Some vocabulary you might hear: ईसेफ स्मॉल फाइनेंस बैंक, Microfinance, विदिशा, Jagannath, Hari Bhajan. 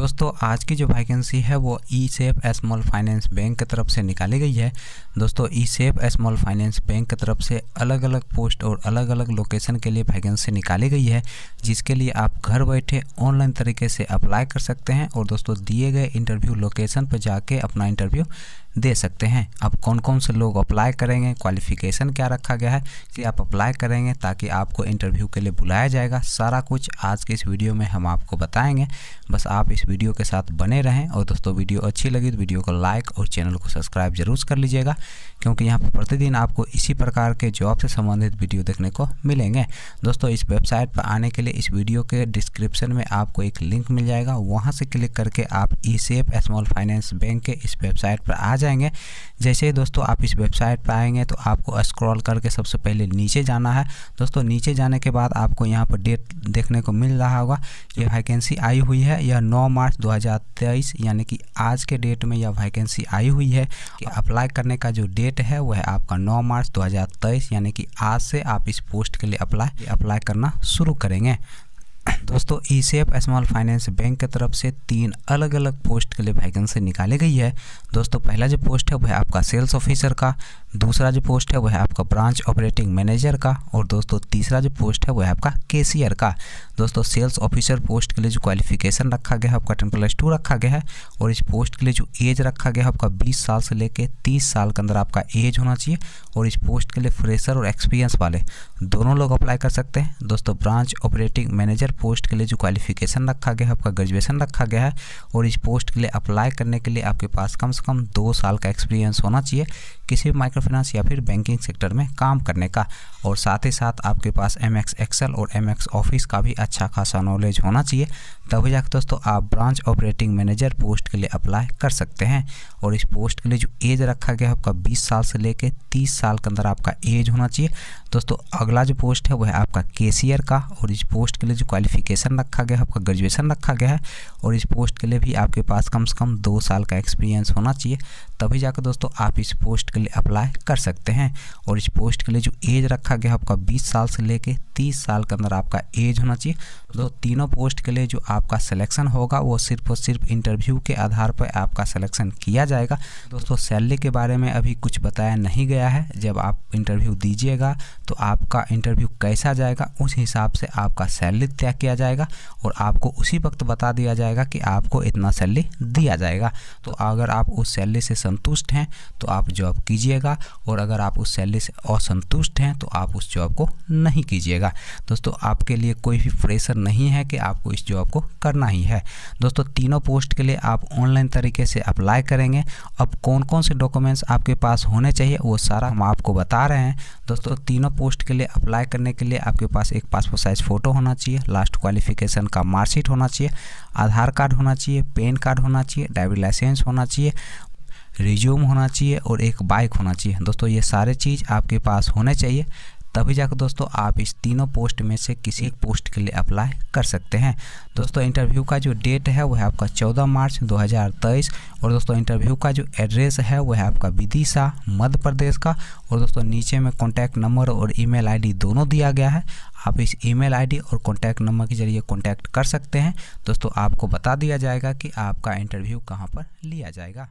दोस्तों आज की जो वैकेंसी है वो ईसेफ स्मॉल फाइनेंस बैंक की तरफ से निकाली गई है। दोस्तों ईसेफ स्मॉल फाइनेंस बैंक की तरफ से अलग अलग पोस्ट और अलग अलग लोकेशन के लिए वैकेंसी निकाली गई है, जिसके लिए आप घर बैठे ऑनलाइन तरीके से अप्लाई कर सकते हैं और दोस्तों दिए गए इंटरव्यू लोकेशन पर जाके अपना इंटरव्यू दे सकते हैं। अब कौन कौन से लोग अप्लाई करेंगे, क्वालिफिकेशन क्या रखा गया है कि आप अप्लाई करेंगे ताकि आपको इंटरव्यू के लिए बुलाया जाएगा, सारा कुछ आज के इस वीडियो में हम आपको बताएंगे। बस आप इस वीडियो के साथ बने रहें और दोस्तों वीडियो अच्छी लगी तो वीडियो को लाइक और चैनल को सब्सक्राइब जरूर कर लीजिएगा, क्योंकि यहाँ पर प्रतिदिन आपको इसी प्रकार के जॉब से संबंधित वीडियो देखने को मिलेंगे। दोस्तों इस वेबसाइट पर आने के लिए इस वीडियो के डिस्क्रिप्शन में आपको एक लिंक मिल जाएगा, वहाँ से क्लिक करके आप ईसेफ स्मॉल फाइनेंस बैंक के इस वेबसाइट पर आ जाएंगे। जैसे ही दोस्तों आप इस वेबसाइट पर आएंगे तो आपको स्क्रॉल करके सबसे पहले नीचे जाना है। दोस्तों नीचे जाने के बाद आपको यहाँ पर डेट देखने को मिल रहा होगा, ये वैकेंसी आई हुई है, यह 9 मार्च 2023 यानी कि आज के डेट में यह वैकेंसी आई हुई है। अप्लाई करने का जो डेट है वह है आपका 9 मार्च 2023 यानी कि आज से आप इस पोस्ट के लिए अप्लाई करना शुरू करेंगे। दोस्तों ईसेफ स्मॉल फाइनेंस बैंक की तरफ से 3 अलग अलग पोस्ट के लिए वैकेंसी निकाली गई है। दोस्तों पहला जो पोस्ट है वह आपका सेल्स ऑफिसर का, दूसरा जो पोस्ट है वह आपका ब्रांच ऑपरेटिंग मैनेजर का और दोस्तों तीसरा जो पोस्ट है वह आपका केशियर का। दोस्तों सेल्स ऑफिसर पोस्ट के लिए जो क्वालिफिकेशन रखा गया है आपका 10+2 रखा गया है और इस पोस्ट के लिए जो एज रखा गया है आपका 20 साल से लेकर 30 साल के अंदर आपका एज होना चाहिए और इस पोस्ट के लिए फ्रेशर और एक्सपीरियंस वाले दोनों लोग अप्लाई कर सकते हैं। दोस्तों ब्रांच ऑपरेटिंग मैनेजर पोस्ट के लिए जो क्वालिफिकेशन रखा गया है आपका ग्रेजुएशन रखा गया है और इस पोस्ट के लिए अप्लाई करने के लिए आपके पास कम से कम 2 साल का एक्सपीरियंस होना चाहिए किसी भी माइक्रोफाइनेंस या फिर बैंकिंग सेक्टर में काम करने का, और साथ ही साथ आपके पास एमएस एक्सेल और एमएस ऑफिस का भी अच्छा खासा नॉलेज होना चाहिए, तभी जाकर दोस्तों आप ब्रांच ऑपरेटिंग मैनेजर पोस्ट के लिए अप्लाई कर सकते हैं। और इस पोस्ट के लिए जो एज रखा गया है आपका 20 साल से लेकर 30 साल के अंदर आपका एज होना चाहिए। दोस्तों अगला जो पोस्ट है वह है आपका केशियर का और इस पोस्ट के लिए जो क्वालिफिकेशन रखा गया है आपका ग्रेजुएशन रखा गया है और इस पोस्ट के लिए भी आपके पास कम से कम 2 साल का एक्सपीरियंस होना चाहिए, तभी जाकर दोस्तों आप इस पोस्ट के लिए अप्लाई कर सकते हैं। और इस पोस्ट के लिए जो एज रखा गया है आपका 20 साल से लेकर 30 साल के अंदर आपका एज होना चाहिए। तो तीनों पोस्ट के लिए जो आपका सिलेक्शन होगा वो सिर्फ और सिर्फ इंटरव्यू के आधार पर आपका सिलेक्शन किया जाएगा। दोस्तों सैलरी के बारे में अभी कुछ बताया नहीं गया है, जब आप इंटरव्यू दीजिएगा तो आपका इंटरव्यू कैसा जाएगा उस हिसाब से आपका सैलरी तय किया जाएगा और आपको उसी वक्त बता दिया जाएगा कि आपको इतना सैलरी दिया जाएगा। तो अगर आप उस सैलरी से संतुष्ट हैं तो आप जॉब कीजिएगा और अगर आप उस सैलरी से असंतुष्ट हैं तो आप उस जॉब को नहीं कीजिएगा। दोस्तों आपके लिए कोई भी प्रेशर नहीं है कि आपको इस जॉब को करना ही है। दोस्तों तीनों पोस्ट के लिए आप ऑनलाइन तरीके से अप्लाई करेंगे। अब कौन कौन से डॉक्यूमेंट्स आपके पास होने चाहिए वो सारा हम आपको बता रहे हैं। दोस्तों तीनों पोस्ट के लिए अप्लाई करने के लिए आपके पास एक पासपोर्ट साइज फ़ोटो होना चाहिए, लास्ट क्वालिफिकेशन का मार्कशीट होना चाहिए, आधार कार्ड होना चाहिए, पैन कार्ड होना चाहिए, ड्राइविंग लाइसेंस होना चाहिए, रिज्यूम होना चाहिए और एक बाइक होना चाहिए। दोस्तों ये सारे चीज़ आपके पास होने चाहिए, तभी जाकर दोस्तों आप इस तीनों पोस्ट में से किसी एक पोस्ट के लिए अप्लाई कर सकते हैं। दोस्तों इंटरव्यू का जो डेट है वह है आपका 14 मार्च 2023 और दोस्तों इंटरव्यू का जो एड्रेस है वह है आपका विदिशा मध्य प्रदेश का और दोस्तों नीचे में कॉन्टैक्ट नंबर और ईमेल आईडी दोनों दिया गया है, आप इस ईमेल आईडी और कॉन्टैक्ट नंबर के जरिए कॉन्टैक्ट कर सकते हैं। दोस्तों आपको बता दिया जाएगा कि आपका इंटरव्यू कहाँ पर लिया जाएगा।